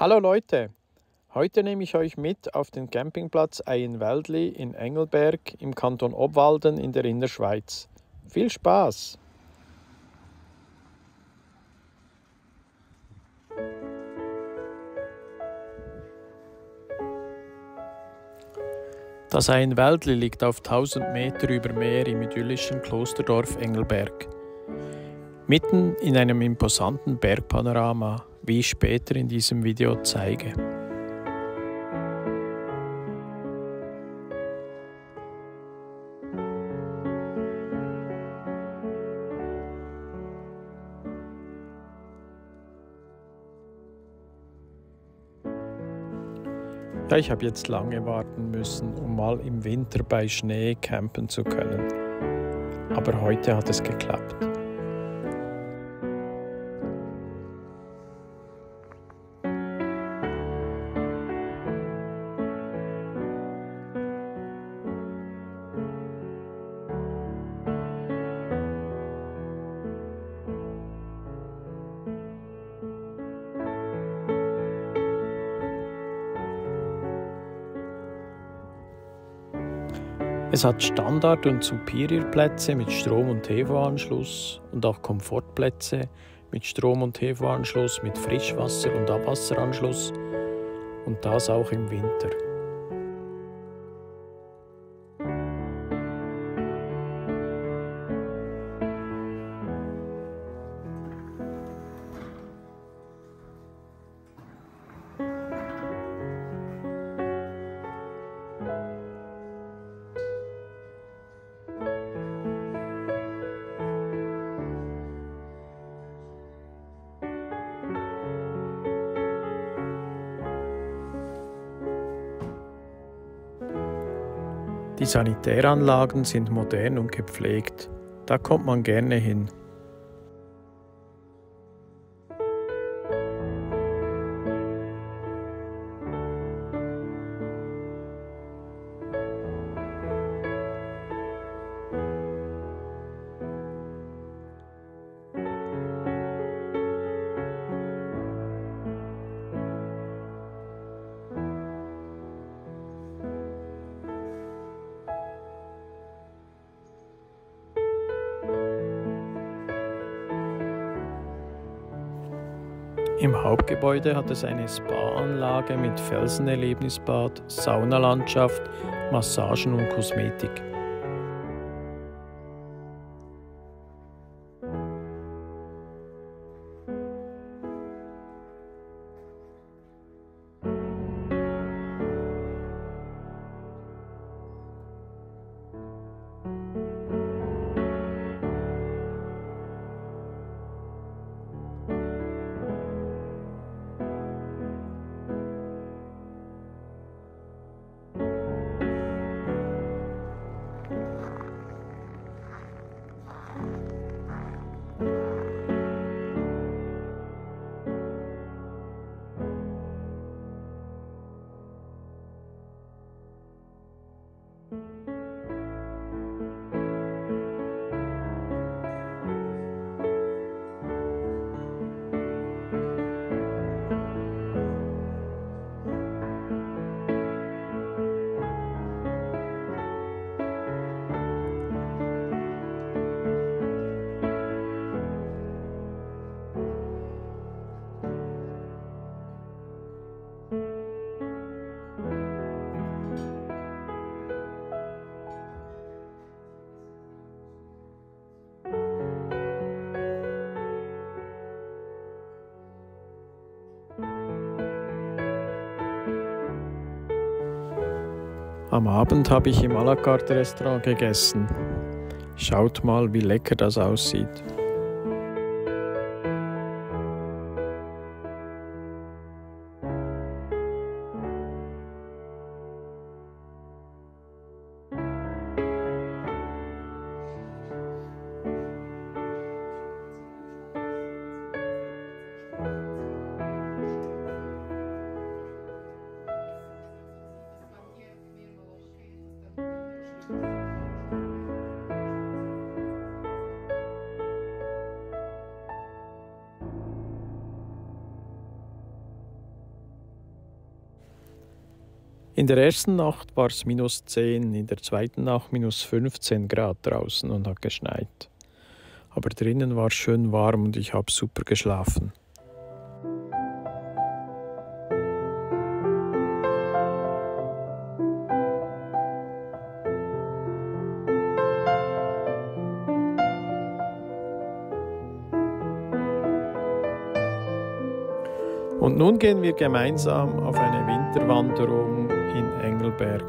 Hallo Leute, heute nehme ich euch mit auf den Campingplatz Eienwäldli in Engelberg im Kanton Obwalden in der Innerschweiz. Viel Spaß! Das Eienwäldli liegt auf 1000 Meter über Meer im idyllischen Klosterdorf Engelberg. Mitten in einem imposanten Bergpanorama, wie ich später in diesem Video zeige. Ja, ich habe jetzt lange warten müssen, um mal im Winter bei Schnee campen zu können. Aber heute hat es geklappt. Es hat Standard- und Superior-Plätze mit Strom- und TV-Anschluss und auch Komfortplätze mit Strom- und TV-Anschluss, mit Frischwasser- und Abwasseranschluss und das auch im Winter. Die Sanitäranlagen sind modern und gepflegt. Da kommt man gerne hin. Im Hauptgebäude hat es eine Spa-Anlage mit Felsenerlebnisbad, Saunalandschaft, Massagen und Kosmetik. Am Abend habe ich im à la carte Restaurant gegessen. Schaut mal, wie lecker das aussieht. In der ersten Nacht war es -10, in der zweiten Nacht -15 Grad draußen und hat geschneit. Aber drinnen war es schön warm und ich habe super geschlafen. Und nun gehen wir gemeinsam auf eine Winterwanderung in Engelberg.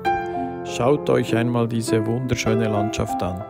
Schaut euch einmal diese wunderschöne Landschaft an.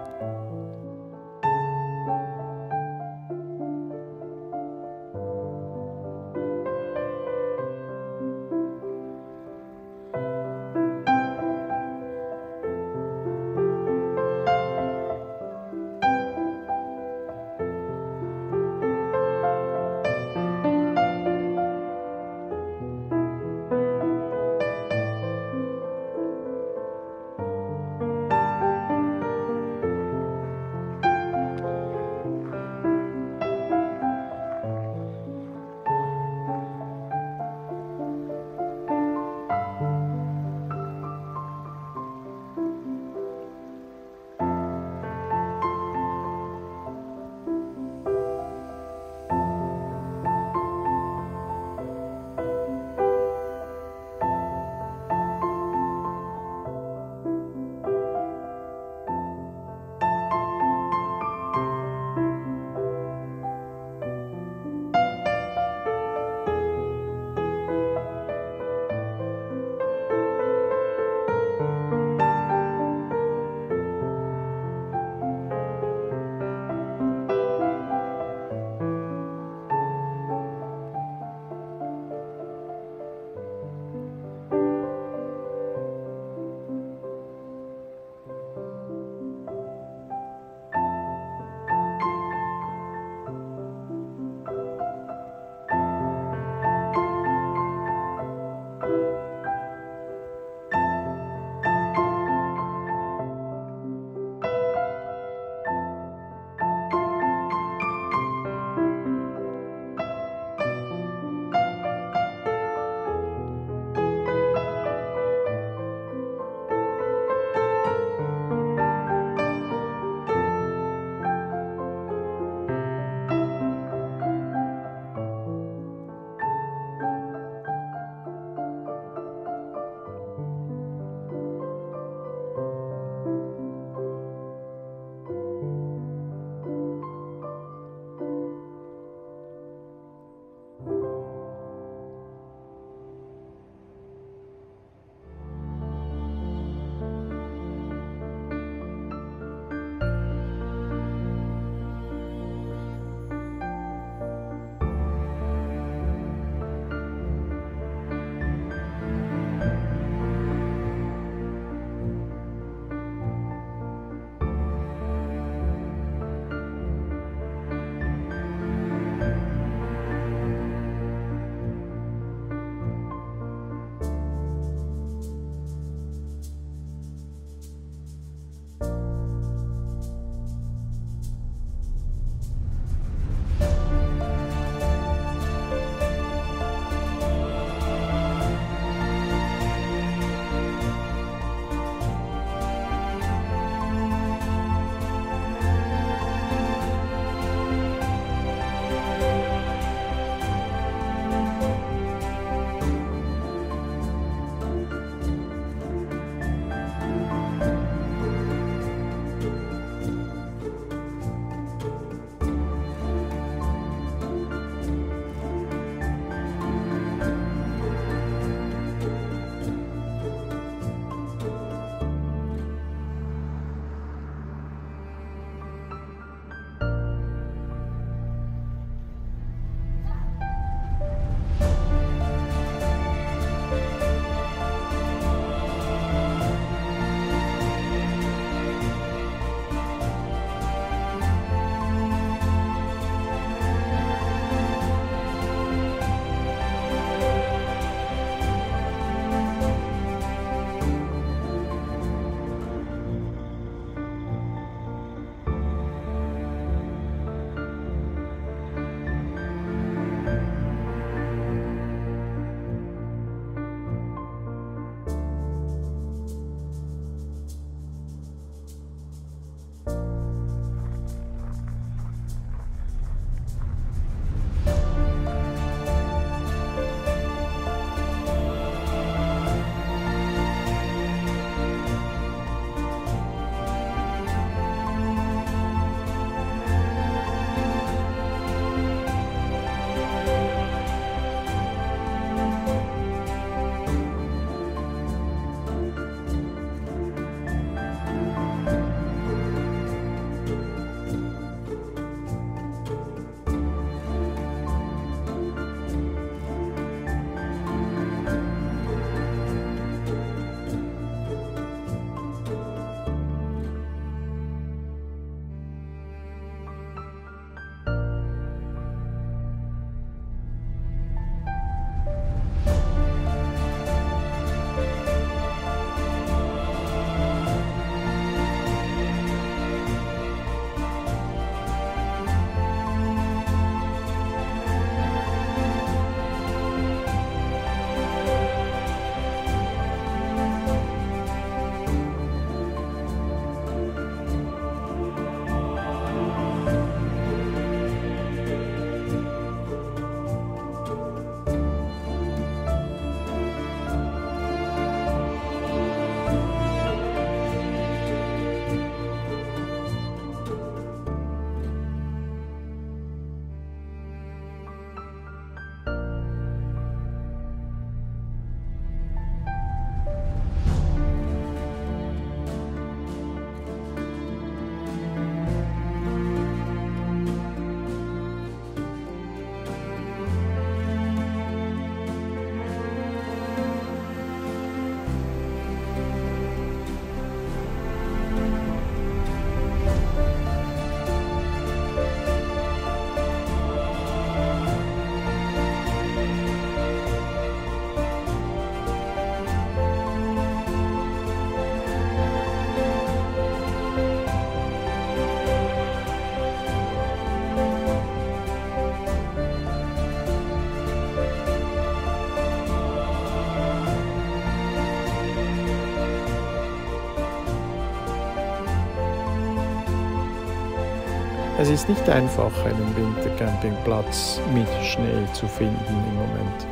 Es ist nicht einfach, einen Wintercampingplatz mit Schnee zu finden im Moment.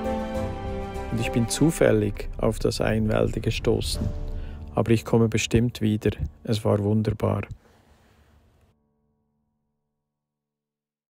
Und ich bin zufällig auf das Eienwäldli gestoßen. Aber ich komme bestimmt wieder. Es war wunderbar.